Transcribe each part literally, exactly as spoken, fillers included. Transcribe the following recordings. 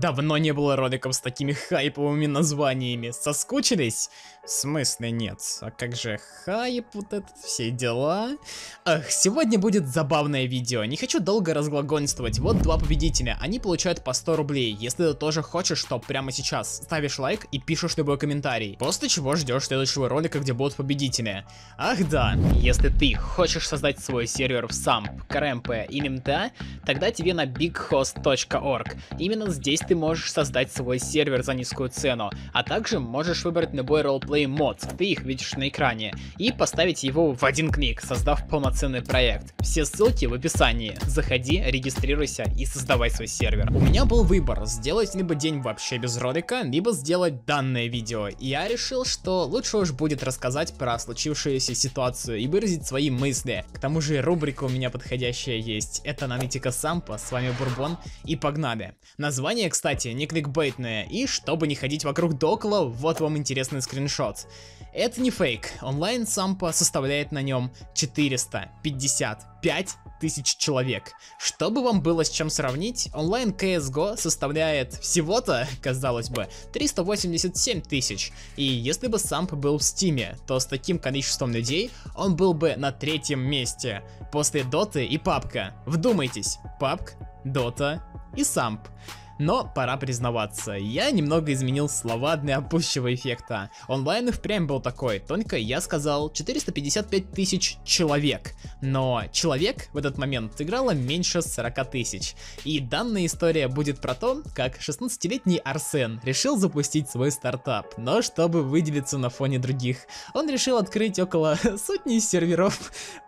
Давно не было роликов с такими хайповыми названиями. Соскучились? В смысле нет. А как же хайп, вот это все дела? Ах, сегодня будет забавное видео. Не хочу долго разглагольствовать. Вот два победителя. Они получают по сто рублей. Если ты тоже хочешь, то прямо сейчас ставишь лайк и пишешь любой комментарий. После чего ждешь следующего ролика, где будут победители. Ах да. Если ты хочешь создать свой сервер в самп, крэмпе или мта, тогда тебе на биг хост точка орг. Именно здесь ты можешь создать свой сервер за низкую цену, а также можешь выбрать любой ролл-плей мод, ты их видишь на экране, и поставить его в один клик, создав полноценный проект. Все ссылки в описании. Заходи, регистрируйся и создавай свой сервер. У меня был выбор, сделать либо день вообще без ролика, либо сделать данное видео, и я решил, что лучше уж будет рассказать про случившуюся ситуацию и выразить свои мысли. К тому же рубрика у меня подходящая есть, это аналитика сампа, с вами Бурбон, и погнали. Название, кстати, не кликбейтное, и чтобы не ходить вокруг да около, вот вам интересный скриншот. Это не фейк, онлайн сампа составляет на нем четыреста пятьдесят пять тысяч человек. Чтобы вам было с чем сравнить, онлайн си эс го составляет всего-то, казалось бы, триста восемьдесят семь тысяч. И если бы самп был в стиме, то с таким количеством людей он был бы на третьем месте, после доты и пабка. Вдумайтесь, пабк, дота и самп. Но пора признаваться, я немного изменил слова для пущего эффекта. Онлайн и впрямь был такой, только я сказал четыреста пятьдесят пять тысяч человек. Но человек в этот момент играло меньше сорока тысяч. И данная история будет про то, как шестнадцатилетний Арсен решил запустить свой стартап. Но чтобы выделиться на фоне других, он решил открыть около сотни серверов.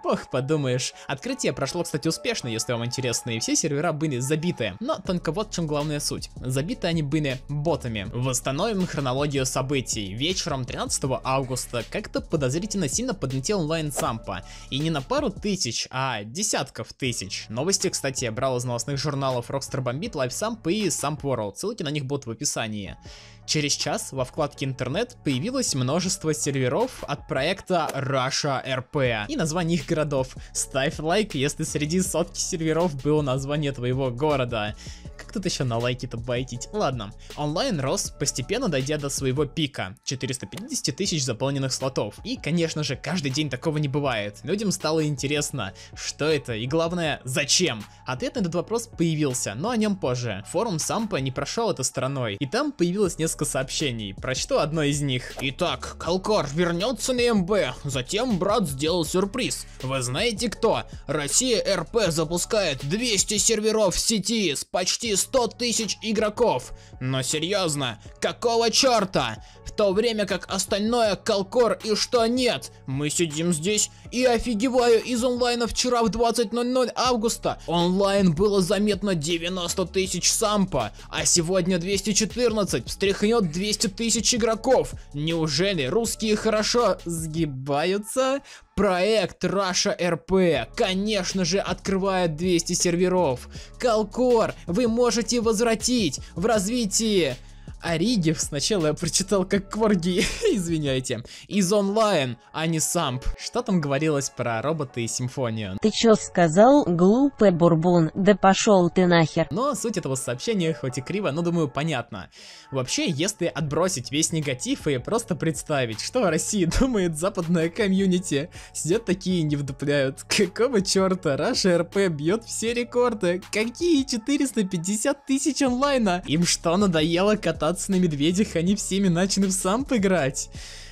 Бог подумаешь. Открытие прошло, кстати, успешно, если вам интересно, и все сервера были забиты. Но только вот в чем главное суть. Забиты они были ботами. Восстановим хронологию событий. Вечером тринадцатого августа как-то подозрительно сильно подлетел онлайн сампа. И не на пару тысяч, а десятков тысяч. Новости, кстати, я брал из новостных журналов Rockstar Bombit, Live Samp и Samp World. Ссылки на них будут в описании. Через час во вкладке интернет появилось множество серверов от проекта Russia эр пи и названий их городов. Ставь лайк, если среди сотки серверов было название твоего города. Как тут еще на лайки-то байтить? Ладно. Онлайн рос, постепенно дойдя до своего пика. четыреста пятьдесят тысяч заполненных слотов. И, конечно же, каждый день такого не бывает. Людям стало интересно, что это и, главное, зачем? Ответ на этот вопрос появился, но о нем позже. Форум сампа не прошел этой стороной, и там появилось несколько сообщений. Прочту одно из них. Итак, Калкор вернется на эм бэ. Затем брат сделал сюрприз. Вы знаете кто? Россия эр пэ запускает двести серверов в сети с почти сто тысяч игроков. Но серьезно, какого черта? В то время как остальное Калкор и что нет. Мы сидим здесь и офигеваю из онлайна вчера в двадцать ноль ноль августа. Онлайн было заметно девяносто тысяч сампа, а сегодня двести четырнадцать. Встряхнет двести тысяч игроков. Неужели русские хорошо сгибаются? Проект Russia эр пэ, конечно же, открывает двести серверов. Калкор, вы можете возвратить в развитии... Оригив, сначала я прочитал как Кворги, извиняйте, из онлайн, а не самп. Что там говорилось про роботы и симфонию? Ты чё сказал, глупый Бурбон? Да пошел ты нахер. Но суть этого сообщения, хоть и криво, но думаю, понятно. Вообще, если отбросить весь негатив и просто представить, что о России думает западная комьюнити, сидят такие и не вдупляют. Какого черта? Russia эр пэ бьет все рекорды. Какие четыреста пятьдесят тысяч онлайна? Им что, надоело кататься на медведях, они всеми начали в самп играть.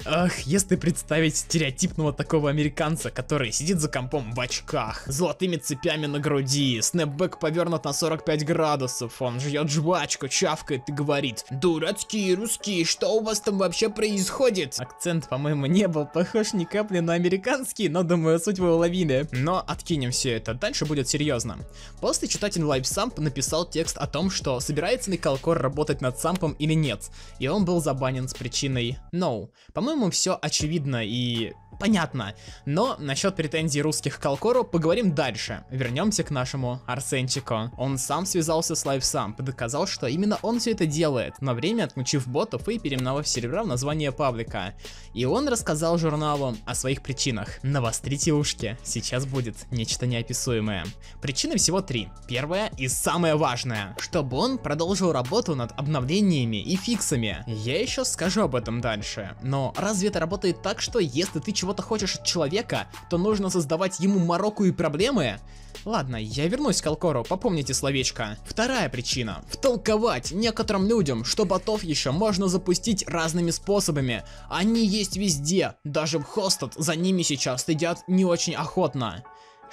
Ах, если представить стереотипного такого американца, который сидит за компом в очках, золотыми цепями на груди, снэпбэк повернут на сорок пять градусов, он жует жвачку, чавкает и говорит: дурацкие русские, что у вас там вообще происходит? Акцент, по-моему, не был похож ни капли на американский, но думаю, суть вы уловили. Но откинем все это, дальше будет серьезно. После читатель Live Samp написал текст о том, что собирается ли Калкор работать над сампом или нет, и он был забанен с причиной «no». По-моему, все очевидно, и понятно. Но насчет претензий русских к Калкору поговорим дальше. Вернемся к нашему Арсенчику. Он сам связался с Live Samp и доказал, что именно он все это делает, на время отмучив ботов и переименовав сервера в название паблика. И он рассказал журналу о своих причинах. Навострите ушки, сейчас будет нечто неописуемое. Причины всего три. Первая и самая важная, чтобы он продолжил работу над обновлениями и фиксами. Я еще скажу об этом дальше. Но разве это работает так, что если ты чего-то хочешь от человека, то нужно создавать ему мороку и проблемы? Ладно, я вернусь к Калкору, попомните словечко. Вторая причина. Втолковать некоторым людям, что ботов еще можно запустить разными способами. Они есть везде, даже в хостед за ними сейчас следят не очень охотно.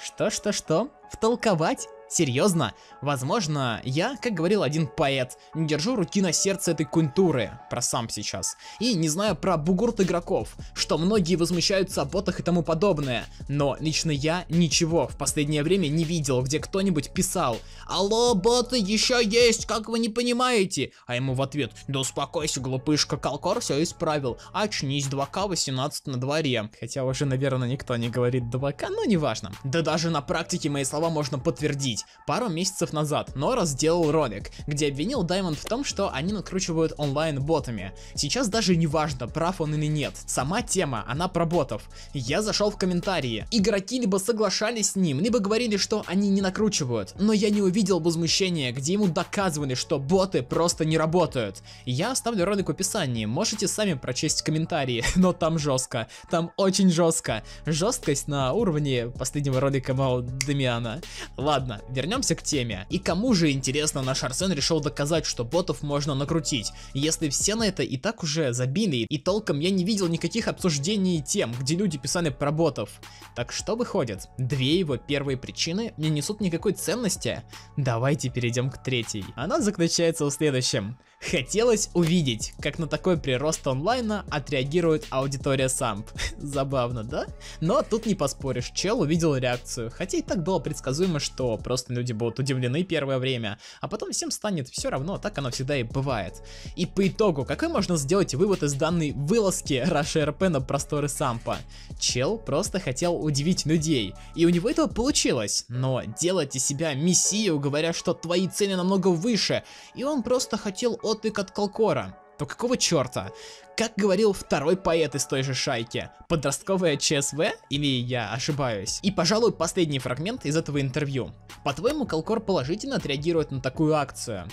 Что-что-что? Втолковать? Серьезно? Возможно, я, как говорил один поэт, не держу руки на сердце этой культуры, про Самп сейчас, и не знаю про бугурт игроков, что многие возмущаются о ботах и тому подобное, но лично я ничего в последнее время не видел, где кто-нибудь писал: «Алло, боты еще есть, как вы не понимаете?» А ему в ответ: «Да успокойся, глупышка, Калкор все исправил, очнись, два ка восемнадцать на дворе». Хотя уже, наверное, никто не говорит два ка, но неважно. Да даже на практике мои слова можно подтвердить. Пару месяцев назад Нора сделал ролик, где обвинил Diamond в том, что они накручивают онлайн ботами. Сейчас даже не важно, прав он или нет. Сама тема, она про ботов. Я зашел в комментарии. Игроки либо соглашались с ним, либо говорили, что они не накручивают. Но я не увидел возмущения, где ему доказывали, что боты просто не работают. Я оставлю ролик в описании, можете сами прочесть комментарии. Но там жестко, там очень жестко. Жесткость на уровне последнего ролика Мау Демиана. Ладно. Вернемся к теме. И кому же, интересно, наш Арсен решил доказать, что ботов можно накрутить, если все на это и так уже забили, и толком я не видел никаких обсуждений и тем, где люди писали про ботов. Так что выходит, две его первые причины не несут никакой ценности? Давайте перейдем к третьей. Она заключается в следующем. Хотелось увидеть, как на такой прирост онлайна отреагирует аудитория Самп. Забавно, да? Но тут не поспоришь, чел увидел реакцию, хотя и так было предсказуемо, что просто люди будут удивлены первое время, а потом всем станет все равно, так оно всегда и бывает. И по итогу, какой можно сделать вывод из данной вылазки Russia эр пи на просторы Сампа? Чел просто хотел удивить людей, и у него этого получилось, но делать из себя мессию, говоря, что твои цели намного выше, и он просто хотел отклик от Калкора. То какого черта? Как говорил второй поэт из той же шайки, подростковое ЧСВ? Или я ошибаюсь? И, пожалуй, последний фрагмент из этого интервью. По-твоему, Калкор положительно отреагирует на такую акцию?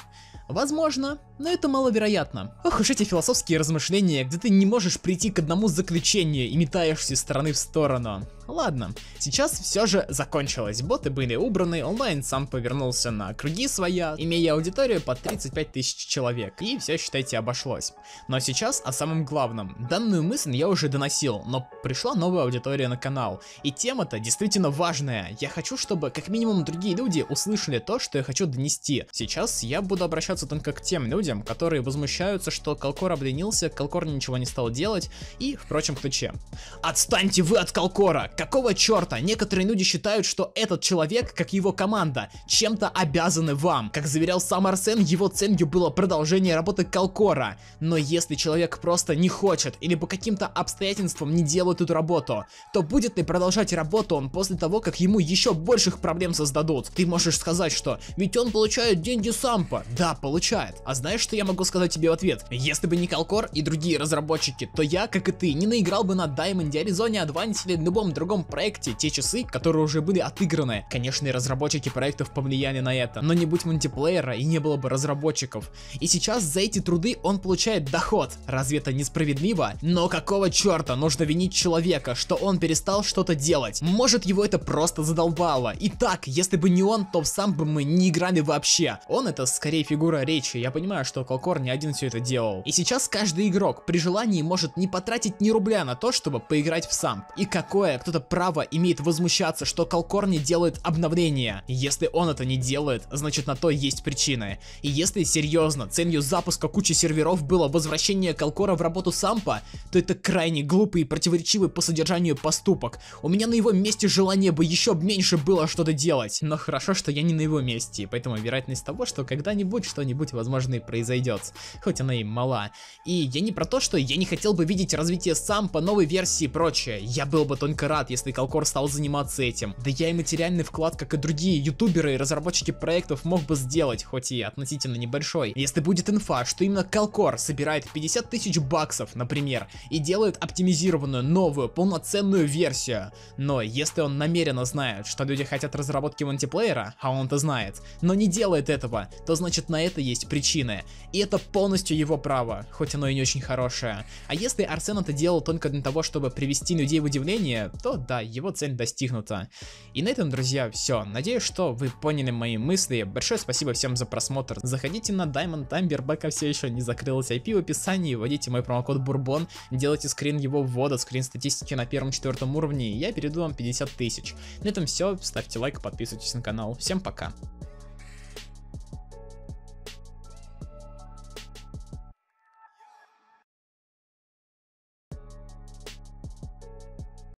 Возможно, но это маловероятно. Ох уж эти философские размышления, где ты не можешь прийти к одному заключению и метаешься из стороны в сторону. Ладно, сейчас все же закончилось, боты были убраны, онлайн сам повернулся на круги своя, имея аудиторию под тридцать пять тысяч человек, и все, считайте, обошлось. Но сейчас о самом главном. Данную мысль я уже доносил, но пришла новая аудитория на канал, и тема-то действительно важная. Я хочу, чтобы как минимум другие люди услышали то, что я хочу донести. Сейчас я буду обращаться только к тем людям, которые возмущаются, что Калкор обленился, Калкор ничего не стал делать и в прочем ключе. Отстаньте вы от Калкора! Какого черта? Некоторые люди считают, что этот человек, как его команда, чем-то обязаны вам. Как заверял сам Арсен, его целью было продолжение работы Калкора. Но если человек просто не хочет или по каким-то обстоятельствам не делает эту работу, то будет ли продолжать работу он после того, как ему еще больших проблем создадут? Ты можешь сказать, что ведь он получает деньги Сампа. Да, получается. Получает. А знаешь, что я могу сказать тебе в ответ? Если бы не Калкор и другие разработчики, то я, как и ты, не наиграл бы на Diamond Arizona Advance или любом другом проекте те часы, которые уже были отыграны. Конечно, и разработчики проектов повлияли на это, но не будь мультиплеера и не было бы разработчиков. И сейчас за эти труды он получает доход. Разве это несправедливо? Но какого черта нужно винить человека, что он перестал что-то делать? Может, его это просто задолбало. И так, если бы не он, то в Самп бы мы не играли вообще. Он это скорее фигура речи, я понимаю, что Калкор не один все это делал. И сейчас каждый игрок при желании может не потратить ни рубля на то, чтобы поиграть в Самп. И какое кто-то Возможно, право имеет возмущаться, что Калкор не делает обновления. Если он это не делает, значит на то есть причины. И если серьезно, целью запуска кучи серверов было возвращение Калкора в работу Сампа, то это крайне глупый и противоречивый по содержанию поступок. У меня на его месте желание бы еще меньше было что-то делать. Но хорошо, что я не на его месте, поэтому вероятность того, что когда-нибудь что-нибудь возможно и произойдет, хоть она и мала. И я не про то, что я не хотел бы видеть развитие Сампа, новой версии и прочее. Я был бы только рад, если Калкор стал заниматься этим. Да я и материальный вклад, как и другие ютуберы и разработчики проектов, мог бы сделать, хоть и относительно небольшой. Если будет инфа, что именно Калкор собирает пятьдесят тысяч баксов, например, и делает оптимизированную, новую, полноценную версию. Но если он намеренно знает, что люди хотят разработки мультиплеера, а он-то знает, но не делает этого, то значит на это есть причины. И это полностью его право, хоть оно и не очень хорошее. А если Арсен это делал только для того, чтобы привести людей в удивление, то да, его цель достигнута. И на этом, друзья, все. Надеюсь, что вы поняли мои мысли. Большое спасибо всем за просмотр. Заходите на Diamond Timber, пока все еще не закрылась ай пи в описании. Вводите мой промокод Бурбон, делайте скрин его ввода, скрин статистики на первом четвертом уровне, и я перейду вам пятьдесят тысяч. На этом все. Ставьте лайк, подписывайтесь на канал. Всем пока.